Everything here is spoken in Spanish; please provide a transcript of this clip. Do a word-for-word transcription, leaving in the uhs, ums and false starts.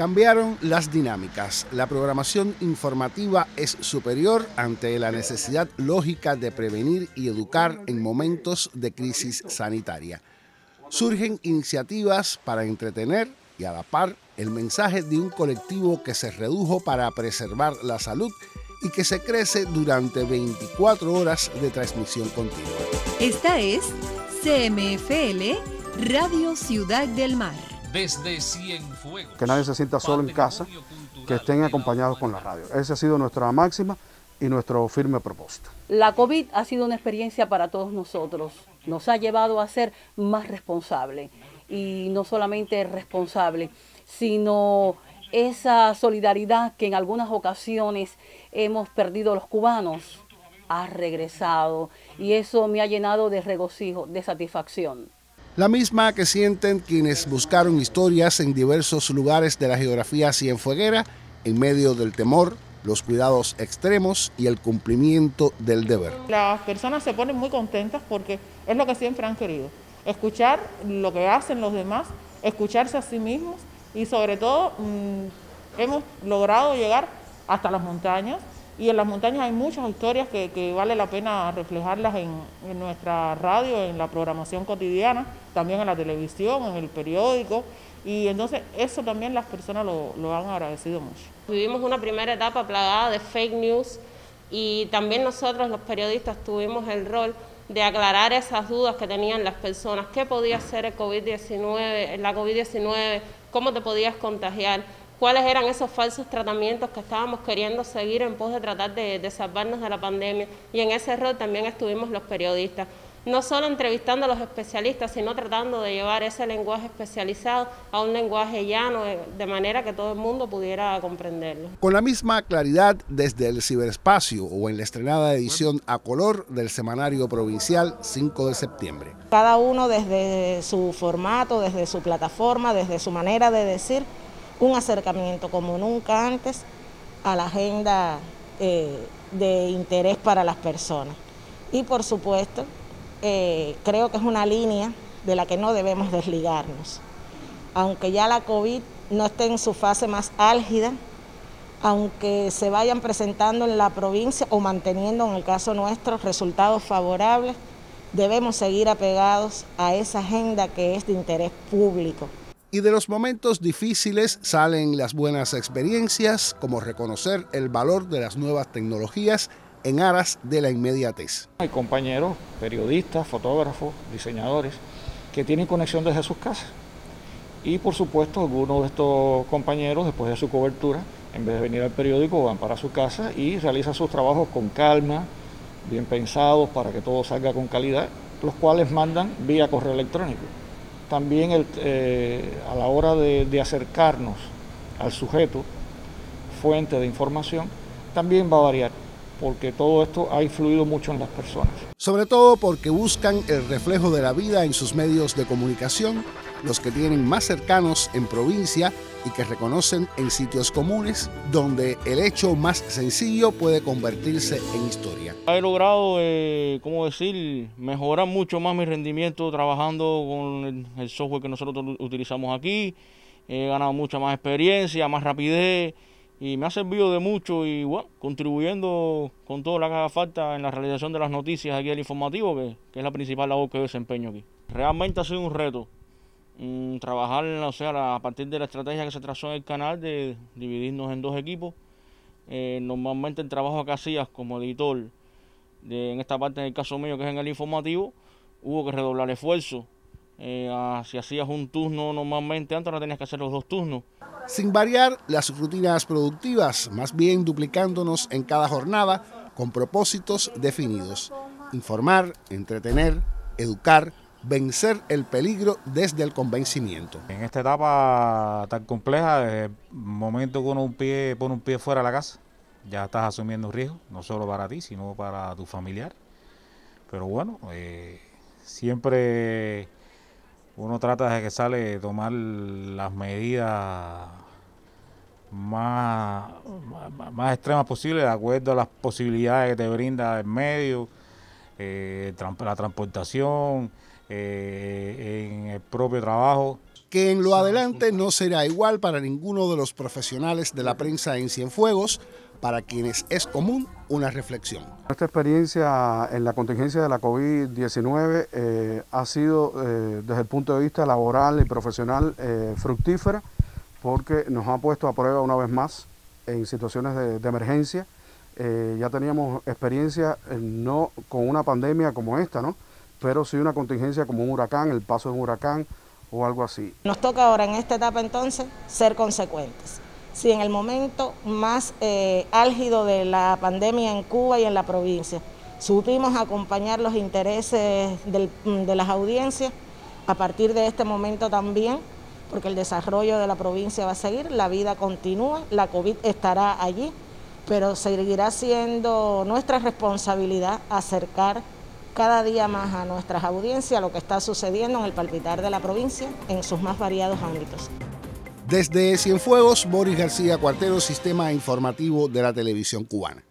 Cambiaron las dinámicas. La programación informativa es superior ante la necesidad lógica de prevenir y educar en momentos de crisis sanitaria. Surgen iniciativas para entretener y a la par el mensaje de un colectivo que se redujo para preservar la salud y que se crece durante veinticuatro horas de transmisión continua. Esta es C M F L Radio Ciudad del Mar. Desde Cienfuegos. Que nadie se sienta solo en casa, que estén acompañados con la radio. Esa ha sido nuestra máxima y nuestro firme propósito. La COVID ha sido una experiencia para todos nosotros. Nos ha llevado a ser más responsables. Y no solamente responsables, sino esa solidaridad que en algunas ocasiones hemos perdido los cubanos. Ha regresado y eso me ha llenado de regocijo, de satisfacción. La misma que sienten quienes buscaron historias en diversos lugares de la geografía cienfueguera en medio del temor, los cuidados extremos y el cumplimiento del deber. Las personas se ponen muy contentas porque es lo que siempre han querido, escuchar lo que hacen los demás, escucharse a sí mismos y sobre todo mmm, hemos logrado llegar hasta las montañas y en las montañas hay muchas historias que, que vale la pena reflejarlas en, en nuestra radio, en la programación cotidiana, también en la televisión, en el periódico, y entonces eso también las personas lo, lo han agradecido mucho. Vivimos una primera etapa plagada de fake news y también nosotros los periodistas tuvimos el rol de aclarar esas dudas que tenían las personas, qué podía ser el COVID diecinueve, la COVID diecinueve, cómo te podías contagiar, cuáles eran esos falsos tratamientos que estábamos queriendo seguir en pos de tratar de, de salvarnos de la pandemia. Y en ese rol también estuvimos los periodistas, no solo entrevistando a los especialistas, sino tratando de llevar ese lenguaje especializado a un lenguaje llano, de manera que todo el mundo pudiera comprenderlo. Con la misma claridad desde el ciberespacio o en la estrenada edición a color del Semanario Provincial cinco de septiembre. Cada uno desde su formato, desde su plataforma, desde su manera de decir, un acercamiento como nunca antes a la agenda eh, de interés para las personas. Y por supuesto, eh, creo que es una línea de la que no debemos desligarnos. Aunque ya la COVID no esté en su fase más álgida, aunque se vayan presentando en la provincia o manteniendo en el caso nuestro resultados favorables, debemos seguir apegados a esa agenda que es de interés público. Y de los momentos difíciles salen las buenas experiencias, como reconocer el valor de las nuevas tecnologías en aras de la inmediatez. Hay compañeros, periodistas, fotógrafos, diseñadores, que tienen conexión desde sus casas. Y por supuesto, algunos de estos compañeros, después de su cobertura, en vez de venir al periódico, van para su casa y realizan sus trabajos con calma, bien pensados, para que todo salga con calidad, los cuales mandan vía correo electrónico. También el, eh, a la hora de, de acercarnos al sujeto, fuente de información, también va a variar, porque todo esto ha influido mucho en las personas. Sobre todo porque buscan el reflejo de la vida en sus medios de comunicación, los que tienen más cercanos en provincia y que reconocen en sitios comunes, donde el hecho más sencillo puede convertirse en historia. He logrado, eh, ¿cómo decir?, mejorar mucho más mi rendimiento trabajando con el software que nosotros utilizamos aquí. He ganado mucha más experiencia, más rapidez y me ha servido de mucho y bueno, contribuyendo con todo lo que haga falta en la realización de las noticias aquí del informativo, que, que es la principal labor que yo desempeño aquí. Realmente ha sido un reto um, trabajar, o sea, a partir de la estrategia que se trazó en el canal de dividirnos en dos equipos. Eh, normalmente el trabajo que hacías como editor, De, en esta parte, en el caso mío, que es en el informativo, hubo que redoblar esfuerzo. Eh, a, si hacías un turno normalmente, antes ahora tenías que hacer los dos turnos. Sin variar las rutinas productivas, más bien duplicándonos en cada jornada con propósitos definidos. Informar, entretener, educar, vencer el peligro desde el convencimiento. En esta etapa tan compleja, desde el momento que uno un pie, pone un pie fuera de la casa, ya estás asumiendo riesgo, no solo para ti, sino para tu familiar. Pero bueno, eh, siempre uno trata de que sale de tomar las medidas más, más, más extremas posibles, de acuerdo a las posibilidades que te brinda el medio, eh, la transportación, eh, en el propio trabajo. que en lo adelante no será igual para ninguno de los profesionales de la prensa en Cienfuegos, para quienes es común una reflexión. Nuestra experiencia en la contingencia de la COVID diecinueve eh, ha sido, eh, desde el punto de vista laboral y profesional, eh, fructífera, porque nos ha puesto a prueba una vez más en situaciones de, de emergencia. Eh, ya teníamos experiencia eh, no con una pandemia como esta, ¿no? Pero sí una contingencia como un huracán, el paso de un huracán o algo así. Nos toca ahora en esta etapa entonces ser consecuentes. Si en el momento más eh, álgido de la pandemia en Cuba y en la provincia supimos acompañar los intereses del, de las audiencias, a partir de este momento también, porque el desarrollo de la provincia va a seguir, la vida continúa, la COVID estará allí, pero seguirá siendo nuestra responsabilidad acercar cada día más a nuestras audiencias lo que está sucediendo en el palpitar de la provincia en sus más variados ámbitos. Desde Cienfuegos, Boris García Cuartero, Sistema Informativo de la Televisión Cubana.